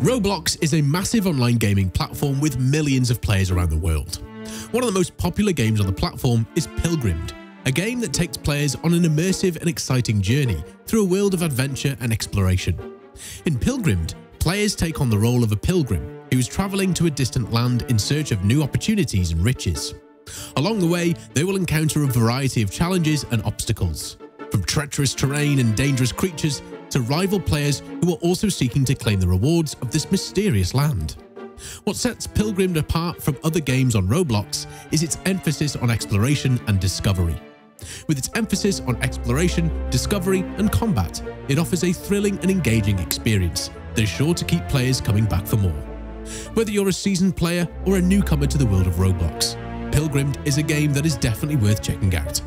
Roblox is a massive online gaming platform with millions of players around the world. One of the most popular games on the platform is Pilgrammed, a game that takes players on an immersive and exciting journey through a world of adventure and exploration. In Pilgrammed, players take on the role of a pilgrim who is traveling to a distant land in search of new opportunities and riches. Along the way, they will encounter a variety of challenges and obstacles, from treacherous terrain and dangerous creatures to rival players who are also seeking to claim the rewards of this mysterious land. What sets Pilgrimmed apart from other games on Roblox is its emphasis on exploration and discovery. With its emphasis on exploration, discovery, and combat, it offers a thrilling and engaging experience that is sure to keep players coming back for more. Whether you're a seasoned player or a newcomer to the world of Roblox, Pilgrimmed is a game that is definitely worth checking out.